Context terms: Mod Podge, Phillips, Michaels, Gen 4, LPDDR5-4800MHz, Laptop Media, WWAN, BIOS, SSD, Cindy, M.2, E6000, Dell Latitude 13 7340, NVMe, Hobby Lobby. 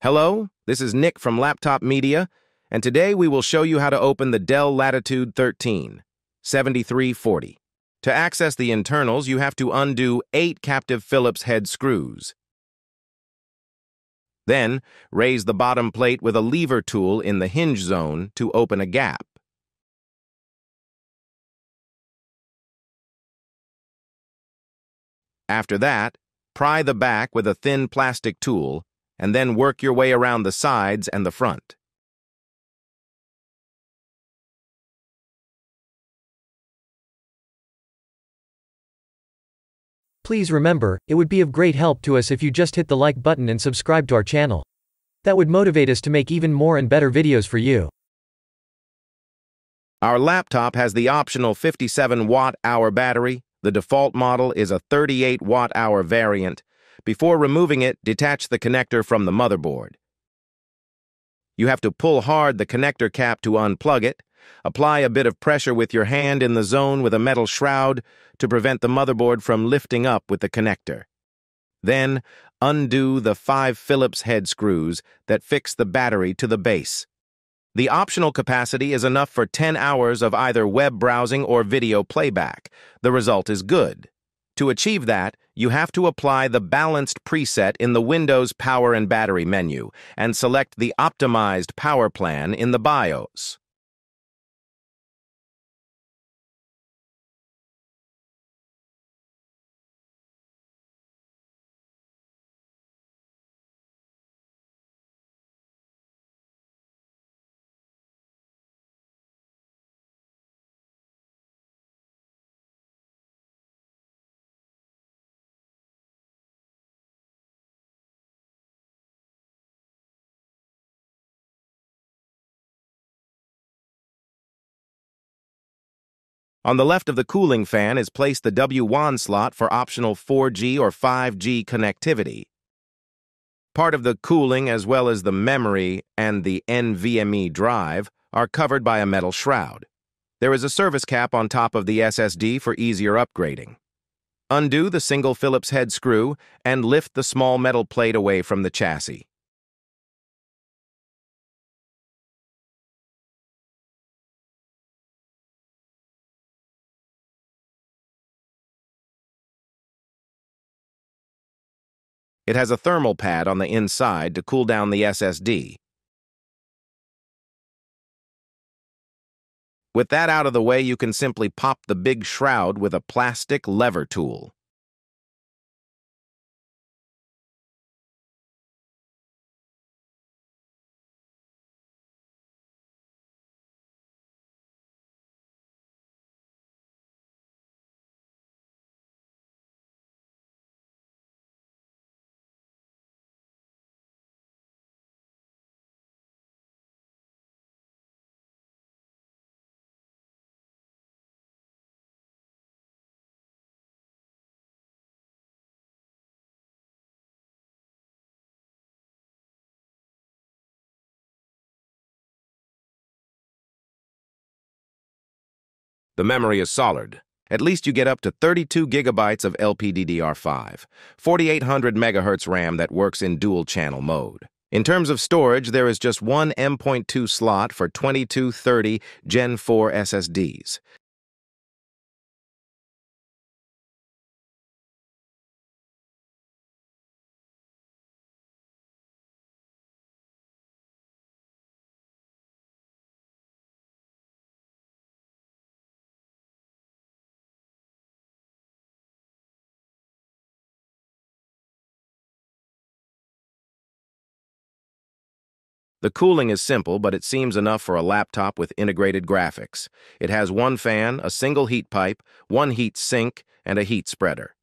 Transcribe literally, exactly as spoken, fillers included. Hello, this is Nick from Laptop Media, and today we will show you how to open the Dell Latitude thirteen seventy-three forty. To access the internals, you have to undo eight captive Phillips head screws. Then, raise the bottom plate with a lever tool in the hinge zone to open a gap. After that, pry the back with a thin plastic tool and then work your way around the sides and the front. Please remember, it would be of great help to us if you just hit the like button and subscribe to our channel. That would motivate us to make even more and better videos for you. Our laptop has the optional fifty-seven watt hour battery. The default model is a thirty-eight watt hour variant. Before removing it, detach the connector from the motherboard. You have to pull hard the connector cap to unplug it. Apply a bit of pressure with your hand in the zone with a metal shroud to prevent the motherboard from lifting up with the connector. Then, undo the five Phillips head screws that fix the battery to the base. The optional capacity is enough for ten hours of either web browsing or video playback. The result is good. To achieve that, you have to apply the balanced preset in the Windows Power and Battery menu and select the optimized power plan in the BIOS. On the left of the cooling fan is placed the W WAN slot for optional four G or five G connectivity. Part of the cooling, as well as the memory and the N V M E drive, are covered by a metal shroud. There is a service cap on top of the S S D for easier upgrading. Undo the single Phillips head screw and lift the small metal plate away from the chassis. It has a thermal pad on the inside to cool down the S S D. With that out of the way, you can simply pop the big shroud with a plastic lever tool. The memory is solid. At least you get up to thirty-two gigabytes of L P D D R five, forty-eight hundred megahertz RAM that works in dual-channel mode. In terms of storage, there is just one M dot two slot for twenty-two thirty Gen four S S Ds. The cooling is simple, but it seems enough for a laptop with integrated graphics. It has one fan, a single heat pipe, one heat sink, and a heat spreader.